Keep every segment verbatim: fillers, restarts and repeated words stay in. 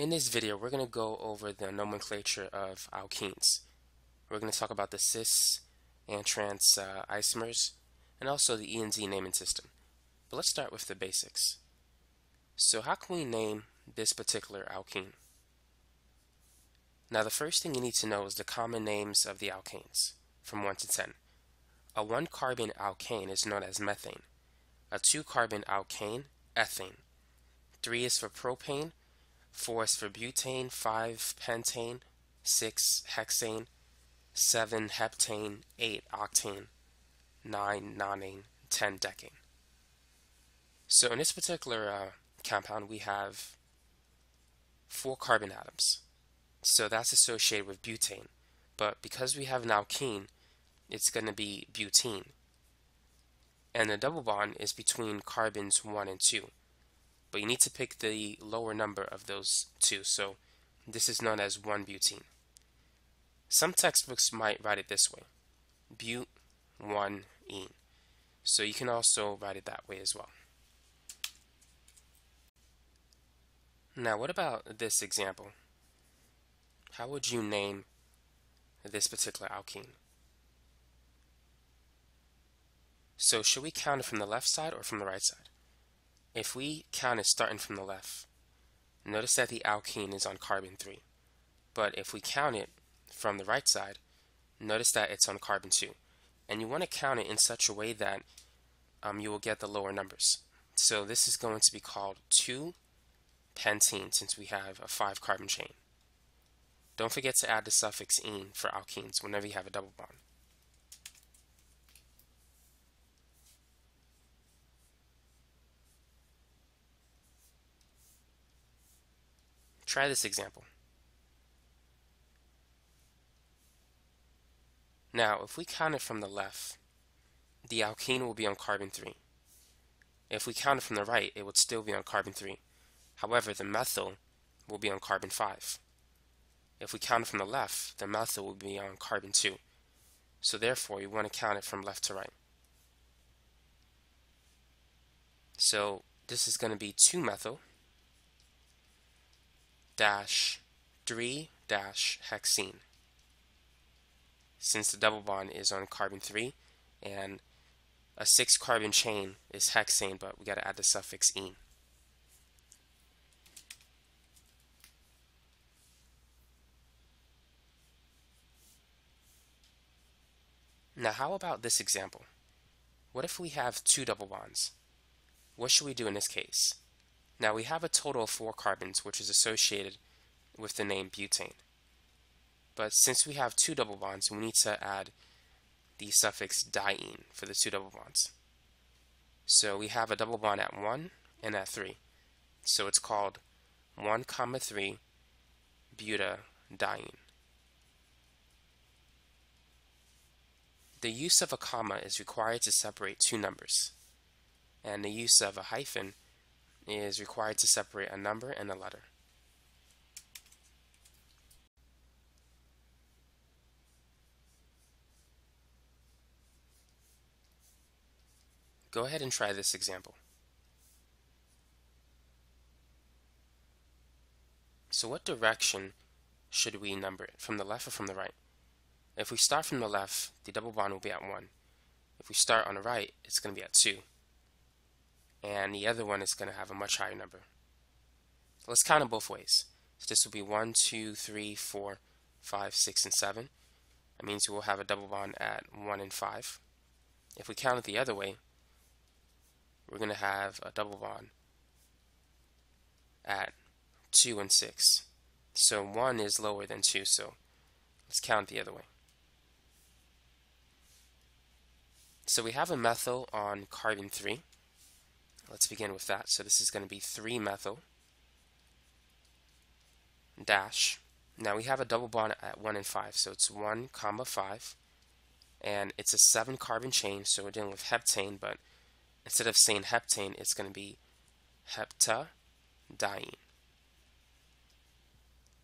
In this video, we're going to go over the nomenclature of alkenes. We're going to talk about the cis and trans uh, isomers, and also the E and Z naming system. But let's start with the basics. So how can we name this particular alkene? Now the first thing you need to know is the common names of the alkanes, from one to ten. A one-carbon alkane is known as methane. A two-carbon alkane, ethane. three is for propane, four is for butane, five pentane, six hexane, seven heptane, eight octane, nine nonane, ten decane. So in this particular uh, compound we have four carbon atoms. So that's associated with butane. But because we have an alkene, it's going to be butene. And the double bond is between carbons one and two. But you need to pick the lower number of those two. So this is known as one butene. Some textbooks might write it this way, but one ene. So you can also write it that way as well. Now what about this example? How would you name this particular alkene? So should we count it from the left side or from the right side? If we count it starting from the left, notice that the alkene is on carbon three. But if we count it from the right side, notice that it's on carbon two. And you want to count it in such a way that um, you will get the lower numbers. So this is going to be called two pentene since we have a five carbon chain. Don't forget to add the suffix "-ene" for alkenes whenever you have a double bond. Try this example. Now, if we count it from the left, the alkene will be on carbon three. If we count it from the right, it would still be on carbon three. However, the methyl will be on carbon five. If we count it from the left, the methyl will be on carbon two. So therefore, you want to count it from left to right. So this is going to be two methyl dash three dash hexene, since the double bond is on carbon three and a six carbon chain is hexane, but we got to add the suffix "-ene". Now how about this example? What if we have two double bonds? What should we do in this case? Now we have a total of four carbons, which is associated with the name butane. But since we have two double bonds, we need to add the suffix diene for the two double bonds. So we have a double bond at one and at three. So it's called one comma three butadiene. The use of a comma is required to separate two numbers, and the use of a hyphen is required to separate a number and a letter. Go ahead and try this example. So what direction should we number it? From the left or from the right? If we start from the left, the double bond will be at one. If we start on the right, it's going to be at two. And the other one is going to have a much higher number. Let's count it both ways. So this will be one, two, three, four, five, six, and seven. That means we will have a double bond at one and five. If we count it the other way, we're going to have a double bond at two and six. So one is lower than two, so let's count the other way. So we have a methyl on carbon three. Let's begin with that. So this is going to be three methyl dash. Now we have a double bond at one and five, so it's one comma five, and it's a seven carbon chain, so we're dealing with heptane, but instead of saying heptane, it's going to be heptadiene.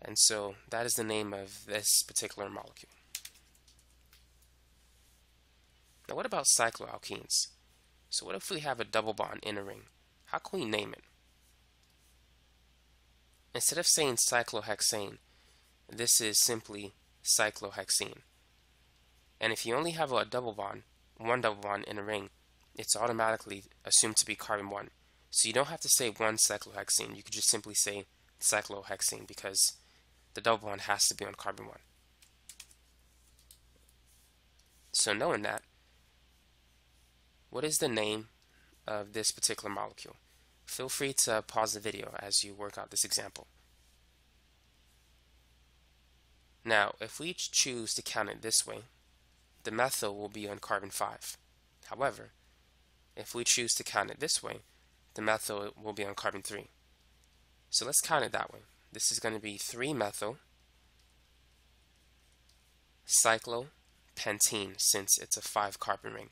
And so that is the name of this particular molecule. Now what about cycloalkenes? So what if we have a double bond in a ring? How can we name it? Instead of saying cyclohexane, this is simply cyclohexene. And if you only have a double bond, one double bond in a ring, it's automatically assumed to be carbon one. So you don't have to say one cyclohexene, you could just simply say cyclohexene because the double bond has to be on carbon one. So knowing that, what is the name of this particular molecule? Feel free to pause the video as you work out this example. Now, if we choose to count it this way, the methyl will be on carbon five. However, if we choose to count it this way, the methyl will be on carbon three. So let's count it that way. This is going to be three methyl cyclopentene since it's a five carbon ring.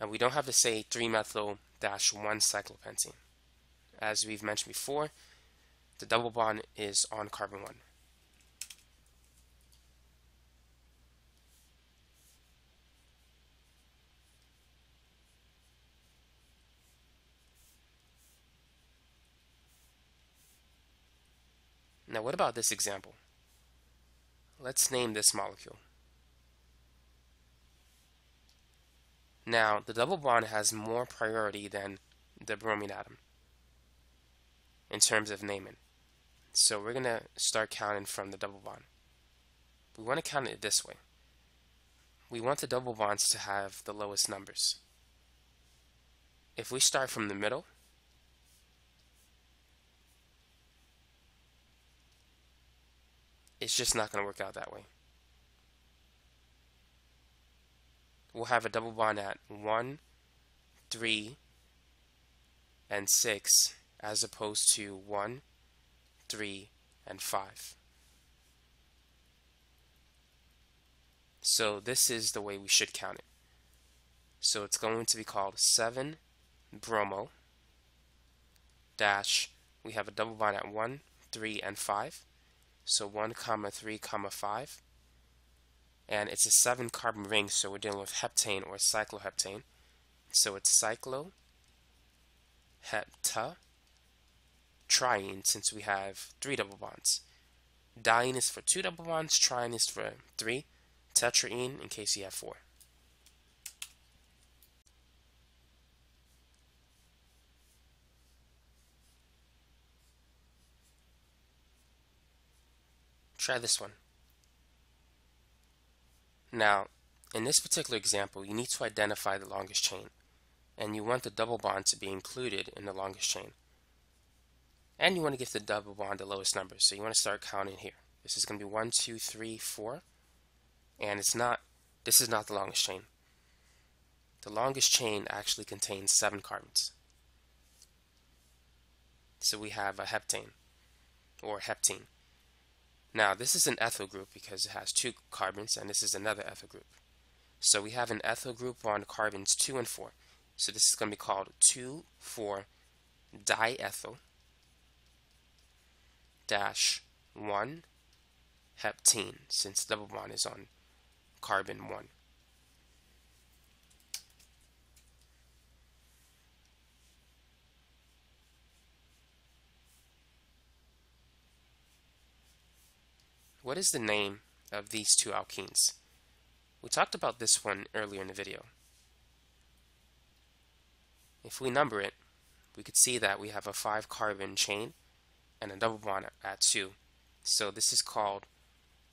And we don't have to say three methyl dash one cyclopentene. As we've mentioned before, the double bond is on carbon one. Now what about this example? Let's name this molecule. Now the double bond has more priority than the bromine atom in terms of naming. So we're going to start counting from the double bond. We want to count it this way. We want the double bonds to have the lowest numbers. If we start from the middle, it's just not going to work out that way. We'll have a double bond at one, three, and six as opposed to one, three, and five. So this is the way we should count it. So it's going to be called seven bromo dash, we have a double bond at one, three, and five. So one comma three comma five, and it's a seven carbon ring, so we're dealing with heptane or cycloheptane, so it's cycloheptatriene since we have three double bonds. Diene is for two double bonds, triene is for three, tetraene in case you have four. Try this one. Now, in this particular example, you need to identify the longest chain, and you want the double bond to be included in the longest chain. And you want to give the double bond the lowest number, so you want to start counting here. This is going to be one, two, three, four, and it's not. This is not the longest chain. The longest chain actually contains seven carbons. So we have a heptane, or heptene. Now this is an ethyl group because it has two carbons, and this is another ethyl group. So we have an ethyl group on carbons two and four. So this is going to be called two four diethyl dash one heptene since the double bond is on carbon one. What is the name of these two alkenes? We talked about this one earlier in the video. If we number it, we could see that we have a five carbon chain and a double bond at two. So this is called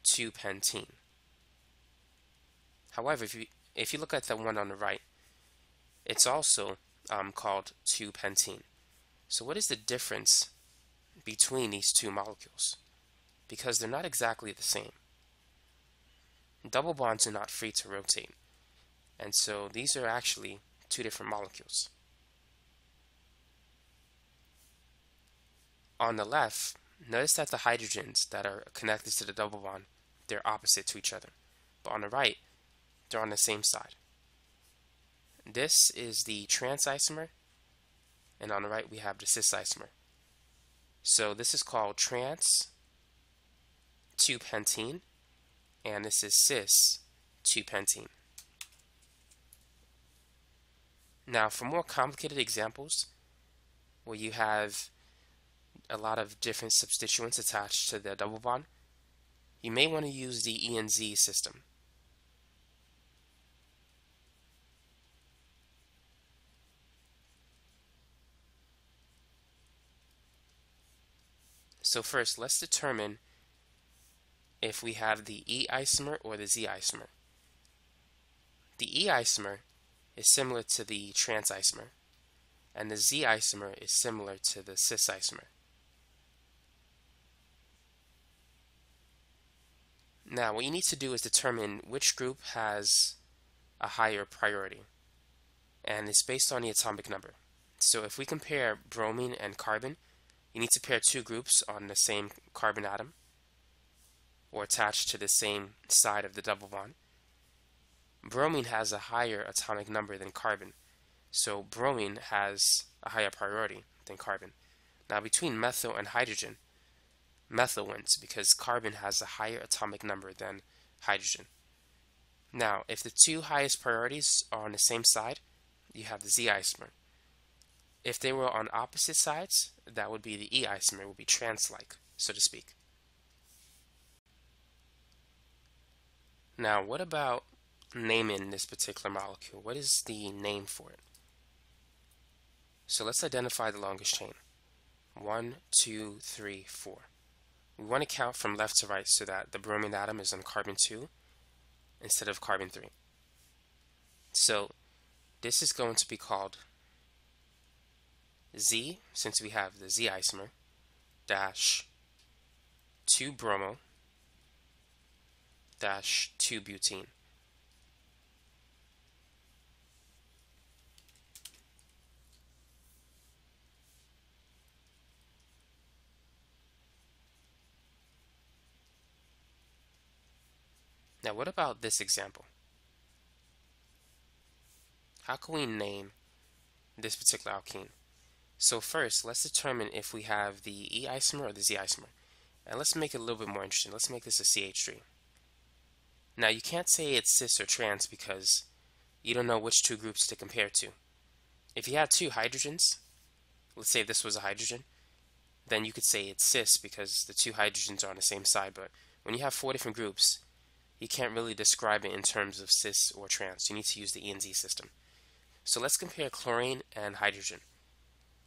two pentene. However, if you, if you look at the one on the right, it's also um, called two pentene. So what is the difference between these two molecules? Because they're not exactly the same. Double bonds are not free to rotate, and so these are actually two different molecules. On the left, notice that the hydrogens that are connected to the double bond, they're opposite to each other, but on the right, they're on the same side. This is the trans isomer, and on the right we have the cis isomer. So this is called trans two pentene, and this is cis two pentene. Now for more complicated examples where you have a lot of different substituents attached to the double bond, you may want to use the E and Z system. So first, let's determine if we have the E isomer or the Z isomer. The E isomer is similar to the trans isomer, and the Z isomer is similar to the cis isomer. Now, what you need to do is determine which group has a higher priority, and it's based on the atomic number. So if we compare bromine and carbon, you need to pair two groups on the same carbon atom or attached to the same side of the double bond. Bromine has a higher atomic number than carbon, so bromine has a higher priority than carbon. Now, between methyl and hydrogen, methyl wins because carbon has a higher atomic number than hydrogen. Now, if the two highest priorities are on the same side, you have the Z isomer. If they were on opposite sides, that would be the E isomer, would be trans-like, so to speak. Now, what about naming this particular molecule? What is the name for it? So let's identify the longest chain. One, two, three, four. We want to count from left to right so that the bromine atom is on carbon two instead of carbon three. So this is going to be called Z, since we have the Z isomer, dash two bromo dash two butene. Now, what about this example? How can we name this particular alkene? So first, let's determine if we have the E isomer or the Z isomer. And let's make it a little bit more interesting. Let's make this a C H three. Now, you can't say it's cis or trans because you don't know which two groups to compare to. If you had two hydrogens, let's say this was a hydrogen, then you could say it's cis because the two hydrogens are on the same side. But when you have four different groups, you can't really describe it in terms of cis or trans. You need to use the E and Z system. So let's compare chlorine and hydrogen.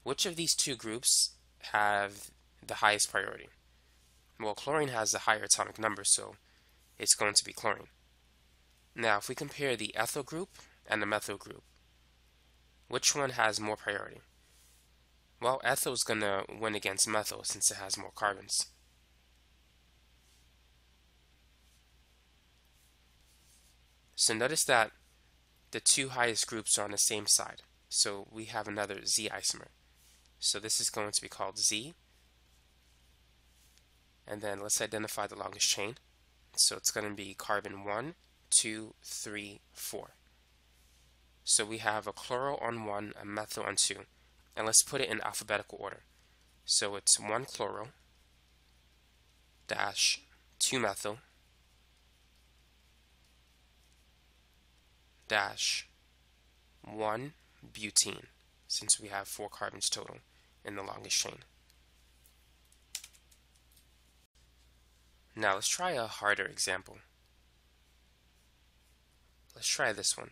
Which of these two groups have the highest priority? Well, chlorine has the higher atomic number, so it's going to be chlorine. Now, if we compare the ethyl group and the methyl group, which one has more priority? Well, ethyl is going to win against methyl since it has more carbons. So notice that the two highest groups are on the same side. So we have another Z isomer. So this is going to be called Z. And then let's identify the longest chain. So it's going to be carbon one, two, three, four. So we have a chloro on one, a methyl on two. And let's put it in alphabetical order. So it's one chloro dash two methyl dash one butene, since we have four carbons total in the longest chain. Now let's try a harder example. Let's try this one.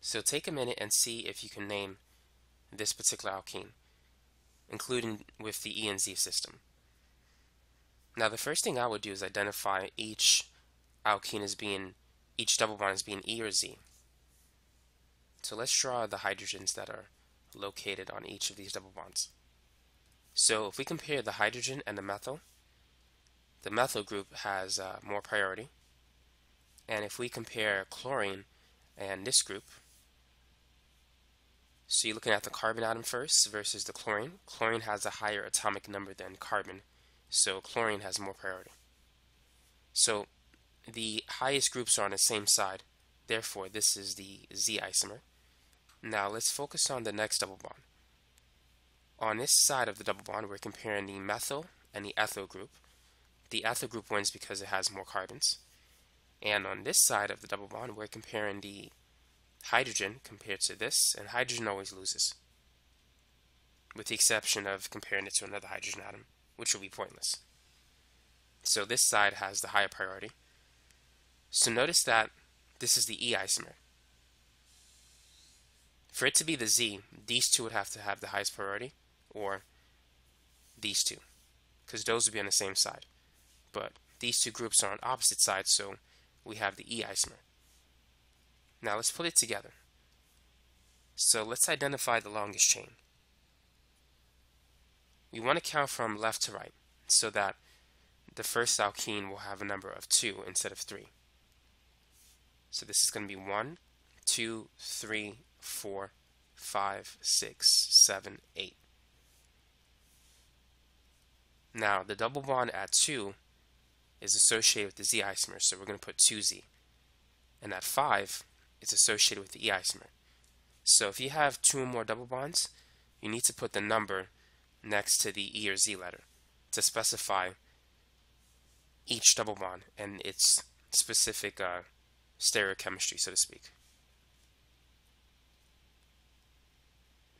So take a minute and see if you can name this particular alkene, including with the E and Z system. Now, the first thing I would do is identify each alkene as being, each double bond as being E or Z. So let's draw the hydrogens that are located on each of these double bonds. So if we compare the hydrogen and the methyl, the methyl group has uh, more priority. And if we compare chlorine and this group, so you're looking at the carbon atom first versus the chlorine. Chlorine has a higher atomic number than carbon, so chlorine has more priority. So the highest groups are on the same side, therefore this is the Z isomer. Now let's focus on the next double bond. On this side of the double bond, we're comparing the methyl and the ethyl group. The ethyl group wins because it has more carbons. And on this side of the double bond, we're comparing the hydrogen compared to this, and hydrogen always loses, with the exception of comparing it to another hydrogen atom, which will be pointless. So this side has the higher priority. So notice that this is the E isomer. For it to be the Z, these two would have to have the highest priority, or these two, because those would be on the same side. But these two groups are on opposite sides, so we have the E isomer. Now let's put it together. So let's identify the longest chain. We want to count from left to right so that the first alkene will have a number of two instead of three. So this is going to be one, two, three, four, five, six, seven, eight. Now the double bond at two is associated with the Z isomer, so we're going to put two Z. And at five, it's associated with the E isomer. So if you have two or more double bonds, you need to put the number next to the E or Z letter to specify each double bond and its specific uh, stereochemistry, so to speak.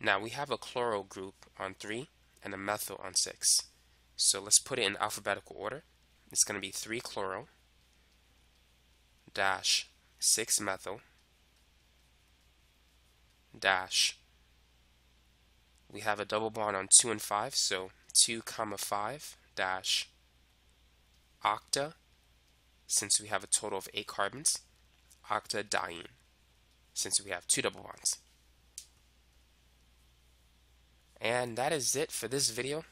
Now we have a chloro group on three and a methyl on six. So let's put it in alphabetical order. It's going to be three chloro dash six methyl dash, we have a double bond on two and five, so two comma five dash octa, since we have a total of eight carbons, octadiene, since we have two double bonds. And that is it for this video.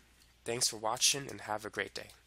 Thanks for watching and have a great day.